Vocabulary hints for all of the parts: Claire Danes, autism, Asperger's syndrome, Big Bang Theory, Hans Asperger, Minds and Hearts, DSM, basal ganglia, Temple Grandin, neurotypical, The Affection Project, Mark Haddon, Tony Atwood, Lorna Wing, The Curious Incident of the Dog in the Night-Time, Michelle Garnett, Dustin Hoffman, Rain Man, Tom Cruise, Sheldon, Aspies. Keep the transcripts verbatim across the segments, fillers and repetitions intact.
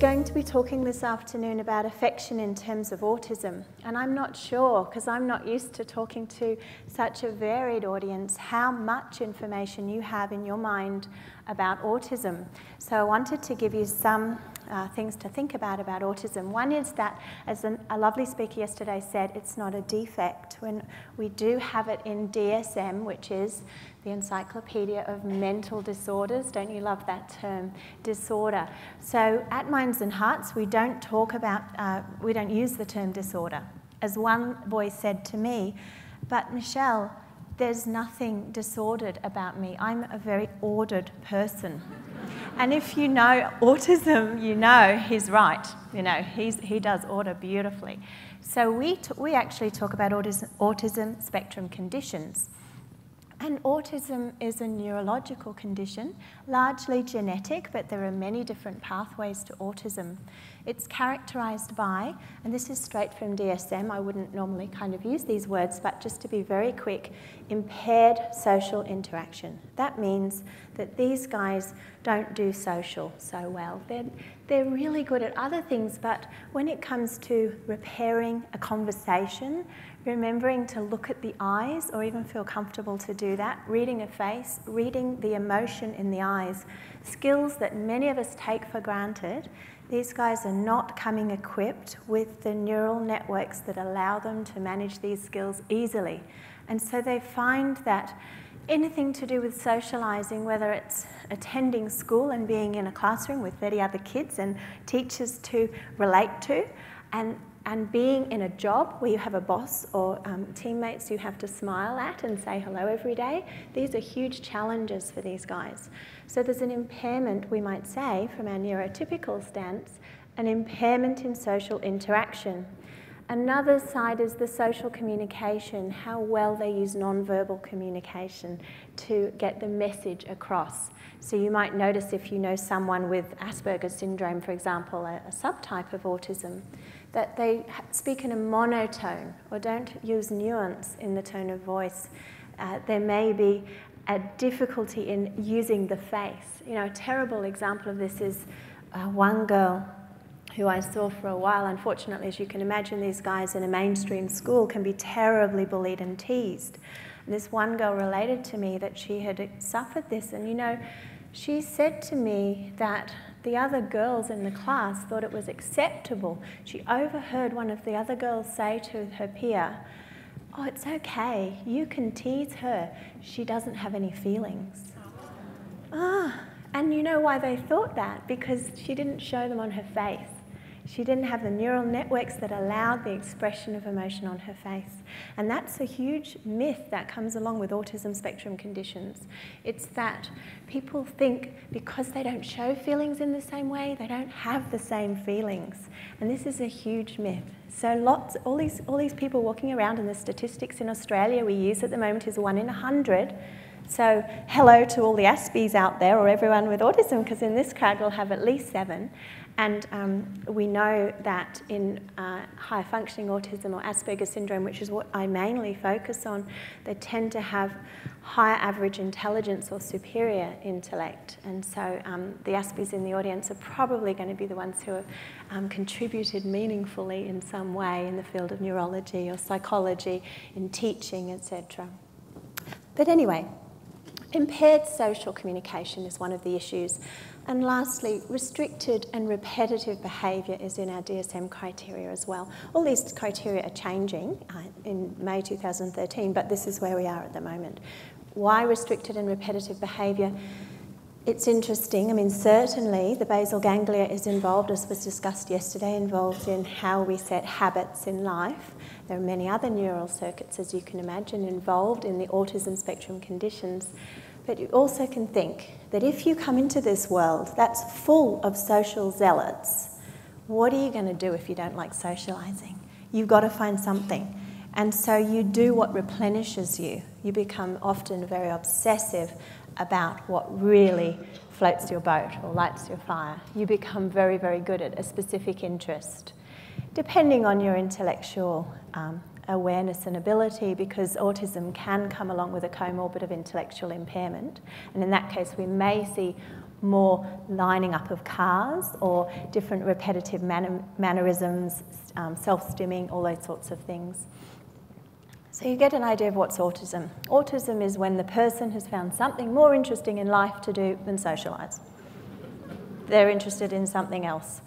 going to be talking this afternoon about affection in terms of autism, and I'm not sure, because I'm not used to talking to such a varied audience, how much information you have in your mind about autism. So I wanted to give you some uh, things to think about about autism. One is that, as an, a lovely speaker yesterday said, it's not a defect. When we do have it in D S M, which is the Encyclopedia of Mental Disorders. Don't you love that term, disorder? So at Minds and Hearts, we don't talk about, uh, we don't use the term disorder. As one boy said to me, but Michelle, there's nothing disordered about me. I'm a very ordered person. And if you know autism, you know he's right. You know, he's, he does order beautifully. So we, t we actually talk about autism, autism spectrum conditions. And autism is a neurological condition, largely genetic, but there are many different pathways to autism. It's characterized by, and this is straight from D S M, I wouldn't normally kind of use these words, but just to be very quick, impaired social interaction. That means that these guys don't do social so well. They're, they're really good at other things, but when it comes to repairing a conversation, remembering to look at the eyes, or even feel comfortable to do that, reading a face, reading the emotion in the eyes, skills that many of us take for granted, these guys are not coming equipped with the neural networks that allow them to manage these skills easily. And so they find that anything to do with socializing, whether it's attending school and being in a classroom with thirty other kids and teachers to relate to, and And being in a job where you have a boss or um, teammates you have to smile at and say hello every day, these are huge challenges for these guys. So there's an impairment, we might say, from our neurotypical stance, an impairment in social interaction. Another side is the social communication, how well they use nonverbal communication to get the message across. So you might notice if you know someone with Asperger's syndrome, for example, a, a subtype of autism, that they speak in a monotone or don't use nuance in the tone of voice. Uh, there may be a difficulty in using the face. You know, a terrible example of this is uh, one girl who I saw for a while. Unfortunately, as you can imagine, these guys in a mainstream school can be terribly bullied and teased. And this one girl related to me that she had suffered this, and you know, she said to me that the other girls in the class thought it was acceptable. She overheard one of the other girls say to her peer, "Oh, it's okay, you can tease her. She doesn't have any feelings." Ah, and you know why they thought that? Because she didn't show them on her face. She didn't have the neural networks that allowed the expression of emotion on her face. And that's a huge myth that comes along with autism spectrum conditions. It's that people think because they don't show feelings in the same way, they don't have the same feelings. And this is a huge myth. So lots, all these, all these people walking around, and the statistics in Australia we use at the moment is one in a hundred. So hello to all the Aspies out there, or everyone with autism, because in this crowd we'll have at least seven. And um, we know that in uh, high functioning autism or Asperger's syndrome, which is what I mainly focus on, they tend to have higher average intelligence or superior intellect. And so um, the Aspies in the audience are probably going to be the ones who have um, contributed meaningfully in some way in the field of neurology or psychology, in teaching, et cetera. But anyway, impaired social communication is one of the issues. And lastly, restricted and repetitive behaviour is in our D S M criteria as well. All these criteria are changing uh, in May two thousand thirteen, but this is where we are at the moment. Why restricted and repetitive behaviour? It's interesting. I mean, certainly the basal ganglia is involved, as was discussed yesterday, involved in how we set habits in life. There are many other neural circuits, as you can imagine, involved in the autism spectrum conditions. But you also can think that if you come into this world that's full of social zealots, what are you going to do if you don't like socialising? You've got to find something. And so you do what replenishes you. You become often very obsessive about what really floats your boat or lights your fire. You become very, very good at a specific interest, depending on your intellectual um, awareness and ability, because autism can come along with a comorbid of intellectual impairment. And in that case, we may see more lining up of cars or different repetitive man mannerisms, um, self-stimming, all those sorts of things. So you get an idea of what's autism. Autism is when the person has found something more interesting in life to do than socialise. They're interested in something else.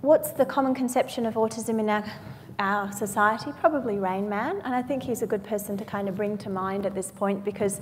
What's the common conception of autism in our, our society? Probably Rain Man, and I think he's a good person to kind of bring to mind at this point, because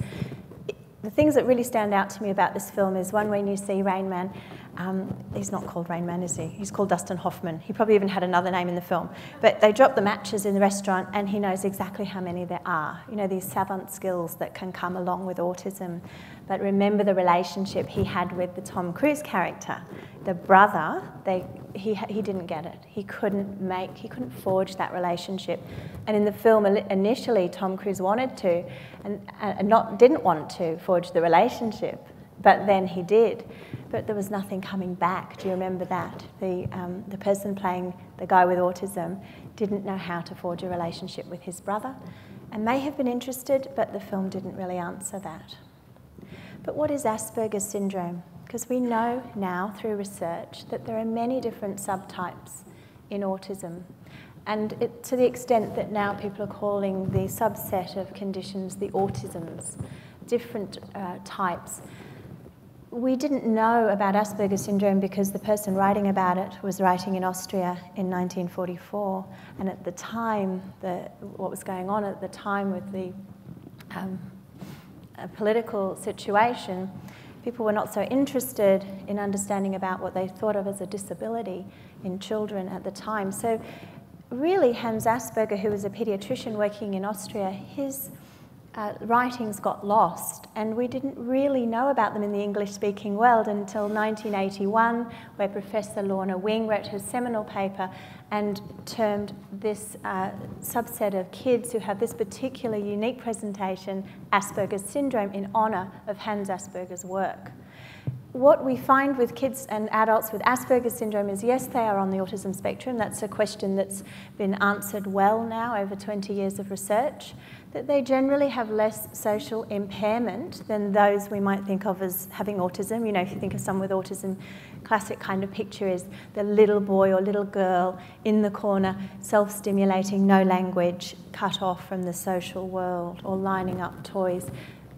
it, the things that really stand out to me about this film is, one, when you see Rain Man, um, he's not called Rain Man, is he? He's called Dustin Hoffman. He probably even had another name in the film. But they drop the matches in the restaurant and he knows exactly how many there are. You know, these savant skills that can come along with autism. But remember the relationship he had with the Tom Cruise character. The brother, they, he, he didn't get it. He couldn't make, he couldn't forge that relationship. And in the film, initially, Tom Cruise wanted to, and, and not, didn't want to forge the relationship, but then he did. But there was nothing coming back. Do you remember that? The, um, the person playing the guy with autism didn't know how to forge a relationship with his brother, and may have been interested, but the film didn't really answer that. But what is Asperger's syndrome? Because we know now through research that there are many different subtypes in autism. And it, to the extent that now people are calling the subset of conditions the autisms, different uh, types. We didn't know about Asperger's syndrome because the person writing about it was writing in Austria in nineteen forty-four. And at the time, the, what was going on at the time with the um, uh, political situation, people were not so interested in understanding about what they thought of as a disability in children at the time. So really, Hans Asperger, who was a paediatrician working in Austria, his uh, writings got lost, and we didn't really know about them in the English-speaking world until nineteen eighty-one, where Professor Lorna Wing wrote her seminal paper and termed this uh, subset of kids who have this particular unique presentation Asperger's syndrome, in honour of Hans Asperger's work. What we find with kids and adults with Asperger's syndrome is, yes, they are on the autism spectrum. That's a question that's been answered well now over twenty years of research, that they generally have less social impairment than those we might think of as having autism. You know, if you think of someone with autism, classic kind of picture is the little boy or little girl in the corner, self-stimulating, no language, cut off from the social world, or lining up toys.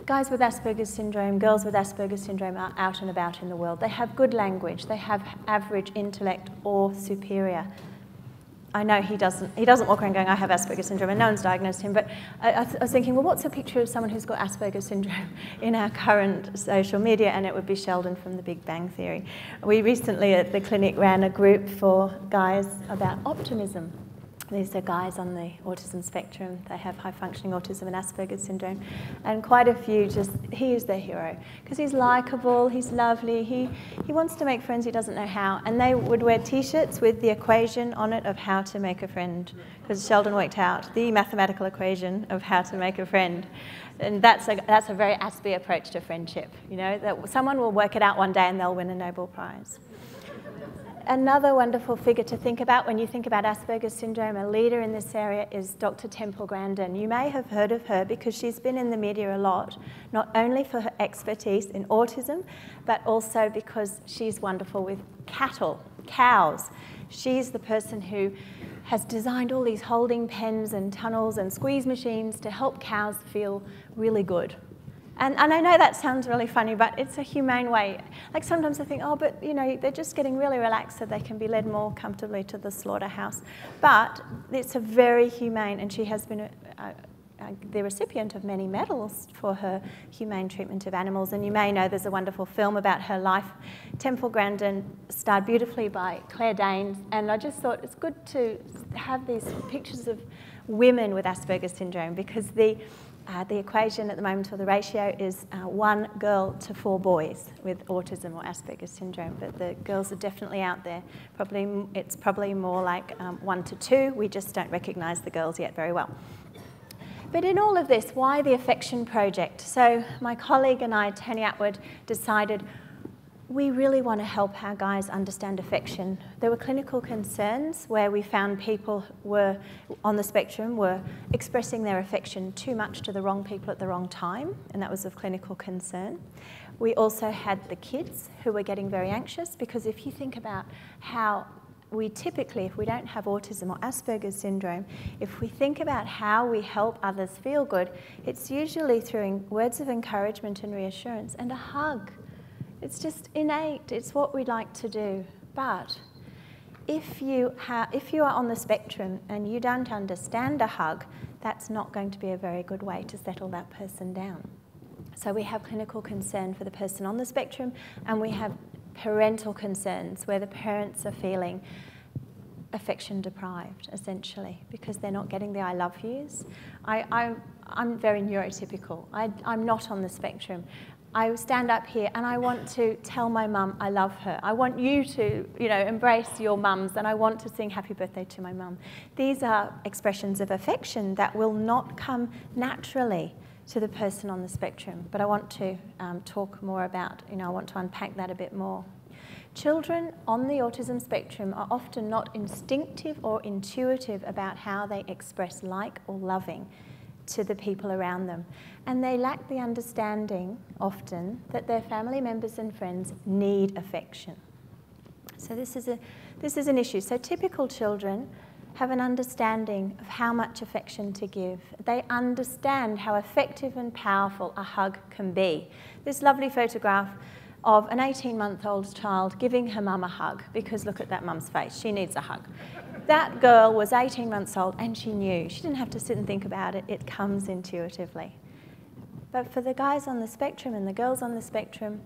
Guys with Asperger's syndrome, girls with Asperger's syndrome are out and about in the world. They have good language. They have average intellect or superior. I know he doesn't, he doesn't walk around going, I have Asperger's syndrome, and no one's diagnosed him. But I, I was thinking, well, what's a picture of someone who's got Asperger's syndrome in our current social media? And it would be Sheldon from The Big Bang Theory. We recently at the clinic ran a group for guys about optimism. These are guys on the autism spectrum. They have high-functioning autism and Asperger's syndrome. And quite a few just, he is their hero. Because he's likeable, he's lovely, he, he wants to make friends, he doesn't know how. And they would wear T-shirts with the equation on it of how to make a friend. Because Sheldon worked out the mathematical equation of how to make a friend. And that's a, that's a very Asperger approach to friendship. You know, that someone will work it out one day and they'll win a Nobel Prize. Another wonderful figure to think about when you think about Asperger's syndrome, a leader in this area, is Doctor Temple Grandin. You may have heard of her because she's been in the media a lot, not only for her expertise in autism, but also because she's wonderful with cattle, cows. She's the person who has designed all these holding pens and tunnels and squeeze machines to help cows feel really good. And, and I know that sounds really funny, but it's a humane way. Like sometimes I think, oh, but you know, they're just getting really relaxed so they can be led more comfortably to the slaughterhouse. But it's a very humane, and she has been a, a, a, the recipient of many medals for her humane treatment of animals. And you may know there's a wonderful film about her life, Temple Grandin, starred beautifully by Claire Danes. And I just thought it's good to have these pictures of women with Asperger's syndrome, because the Uh, the equation at the moment, or the ratio, is uh, one girl to four boys with autism or Asperger's syndrome, but the girls are definitely out there. Probably, it's probably more like um, one to two. We just don't recognise the girls yet very well. But in all of this, why the Affection Project? So my colleague and I, Tony Atwood, decided we really want to help our guys understand affection. There were clinical concerns where we found people were on the spectrum were expressing their affection too much to the wrong people at the wrong time, and that was of clinical concern. We also had the kids who were getting very anxious, because if you think about how we typically, if we don't have autism or Asperger's syndrome, if we think about how we help others feel good, it's usually through words of encouragement and reassurance and a hug. It's just innate, it's what we like to do. But if you, ha if you are on the spectrum and you don't understand a hug, that's not going to be a very good way to settle that person down. So we have clinical concern for the person on the spectrum, and we have parental concerns where the parents are feeling affection deprived, essentially, because they're not getting the I love yous. I, I, I'm very neurotypical. I, I'm not on the spectrum. I stand up here and I want to tell my mum I love her. I want you to, you know, embrace your mums, and I want to sing happy birthday to my mum. These are expressions of affection that will not come naturally to the person on the spectrum, but I want to um, talk more about, you know, I want to unpack that a bit more. Children on the autism spectrum are often not instinctive or intuitive about how they express like or loving to the people around them. And they lack the understanding, often, that their family members and friends need affection. So this is, a, this is an issue. So typical children have an understanding of how much affection to give. They understand how effective and powerful a hug can be. This lovely photograph of an eighteen-month-old child giving her mum a hug, because look at that mum's face, she needs a hug. That girl was eighteen months old and she knew. She didn't have to sit and think about it, it comes intuitively. But for the guys on the spectrum and the girls on the spectrum,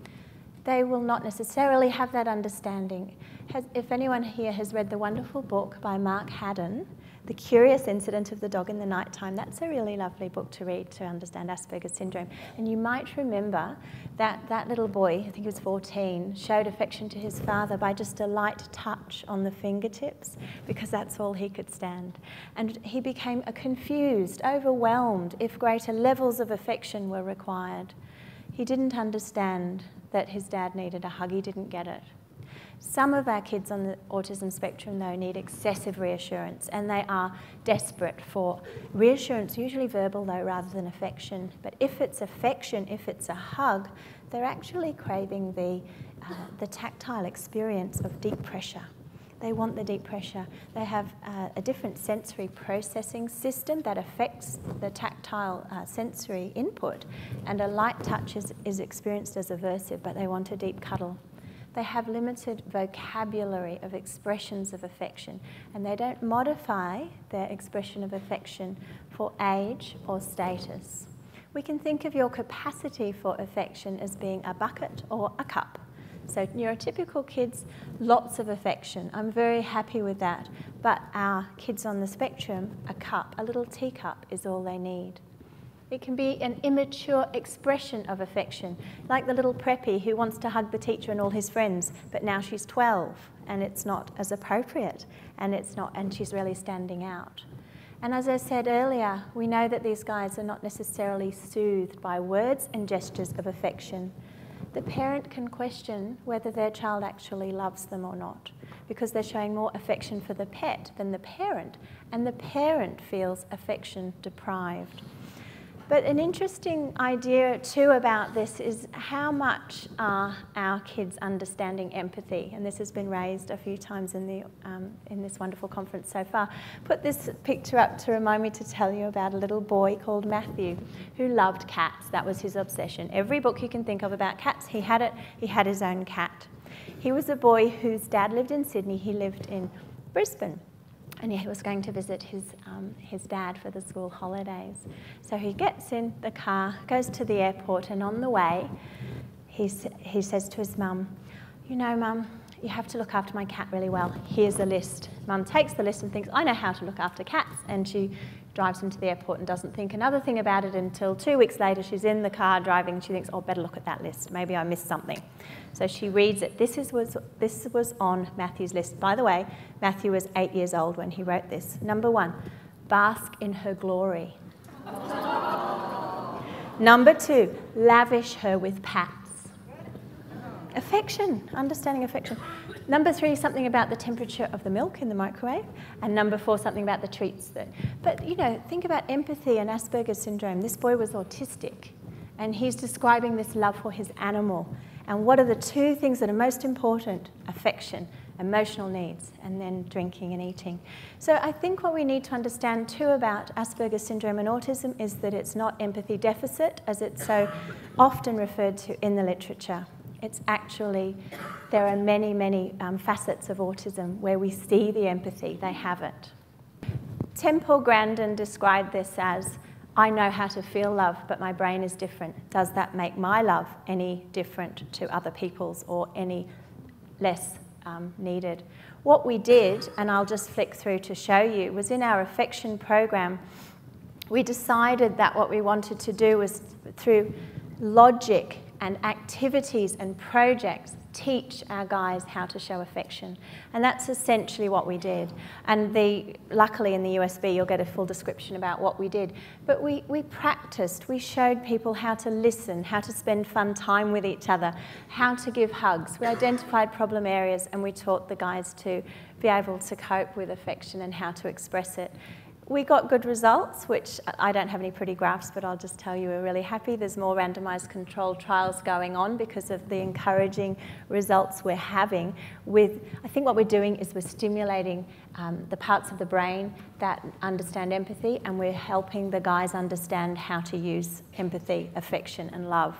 they will not necessarily have that understanding. Has, if anyone here has read the wonderful book by Mark Haddon, The Curious Incident of the Dog in the Night-Time, that's a really lovely book to read to understand Asperger's syndrome. And you might remember that that little boy, I think he was fourteen, showed affection to his father by just a light touch on the fingertips, because that's all he could stand. And he became confused, overwhelmed, if greater levels of affection were required. He didn't understand that his dad needed a hug, he didn't get it. Some of our kids on the autism spectrum, though, need excessive reassurance, and they are desperate for reassurance, usually verbal, though, rather than affection. But if it's affection, if it's a hug, they're actually craving the, uh, the tactile experience of deep pressure. They want the deep pressure. They have uh, a different sensory processing system that affects the tactile uh, sensory input, and a light touch is, is experienced as aversive, but they want a deep cuddle. They have limited vocabulary of expressions of affection, and they don't modify their expression of affection for age or status. We can think of your capacity for affection as being a bucket or a cup. So neurotypical kids, lots of affection. I'm very happy with that. But our kids on the spectrum, a cup, a little teacup is all they need. It can be an immature expression of affection, like the little preppy who wants to hug the teacher and all his friends, but now she's twelve and it's not as appropriate, and it's not, and she's really standing out. And as I said earlier, we know that these guys are not necessarily soothed by words and gestures of affection. The parent can question whether their child actually loves them or not, because they're showing more affection for the pet than the parent, and the parent feels affection deprived. But an interesting idea too about this is how much are our kids understanding empathy? And this has been raised a few times in, the, um, in this wonderful conference so far. Put this picture up to remind me to tell you about a little boy called Matthew who loved cats. That was his obsession. Every book you can think of about cats, he had it. He had his own cat. He was a boy whose dad lived in Sydney. He lived in Brisbane. And he was going to visit his, um, his dad for the school holidays. So he gets in the car, goes to the airport, and on the way, he, he says to his mum, you know, Mum, you have to look after my cat really well. Here's a list. Mum takes the list and thinks, I know how to look after cats. And she drives him to the airport and doesn't think another thing about it until two weeks later she's in the car driving and she thinks, oh, better look at that list. Maybe I missed something. So she reads it. This, is, was, this was on Matthew's list. By the way, Matthew was eight years old when he wrote this. Number one, bask in her glory. Number two, lavish her with pats. affection, understanding affection. Number three, something about the temperature of the milk in the microwave. And number four, something about the treats. That, but, you know, think about empathy and Asperger's syndrome. This boy was autistic, and he's describing this love for his animal. And what are the two things that are most important? Affection, emotional needs, and then drinking and eating. So I think what we need to understand too about Asperger's syndrome and autism is that it's not empathy deficit, as it's so often referred to in the literature. It's actually, there are many, many um, facets of autism where we see the empathy, they haven't. Temple Grandin described this as, I know how to feel love, but my brain is different. Does that make my love any different to other people's or any less um, needed? What we did, and I'll just flick through to show you, was in our affection program, we decided that what we wanted to do was through logic and activities and projects teach our guys how to show affection. And that's essentially what we did. And the, luckily in the U S B you'll get a full description about what we did. But we, we practiced, we showed people how to listen, how to spend fun time with each other, how to give hugs. We identified problem areas and we taught the guys to be able to cope with affection and how to express it. We got good results, which I don't have any pretty graphs, but I'll just tell you we're really happy. There's more randomized controlled trials going on because of the encouraging results we're having with, I think what we're doing is we're stimulating um, the parts of the brain that understand empathy, and we're helping the guys understand how to use empathy, affection, and love.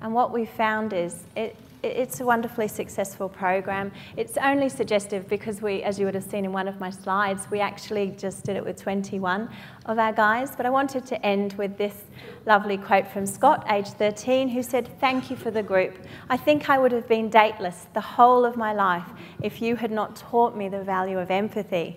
And what we found is it, It's a wonderfully successful program. It's only suggestive because we, as you would have seen in one of my slides, we actually just did it with twenty-one of our guys. But I wanted to end with this lovely quote from Scott, age thirteen, who said, "Thank you for the group. I think I would have been dateless the whole of my life if you had not taught me the value of empathy."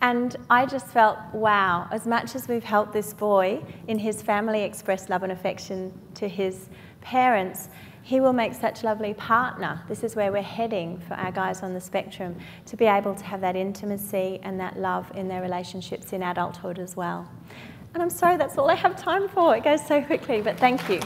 And I just felt, wow, as much as we've helped this boy in his family express love and affection to his parents, he will make such a lovely partner. This is where we're heading for our guys on the spectrum, to be able to have that intimacy and that love in their relationships in adulthood as well. And I'm sorry, that's all I have time for. It goes so quickly, but thank you.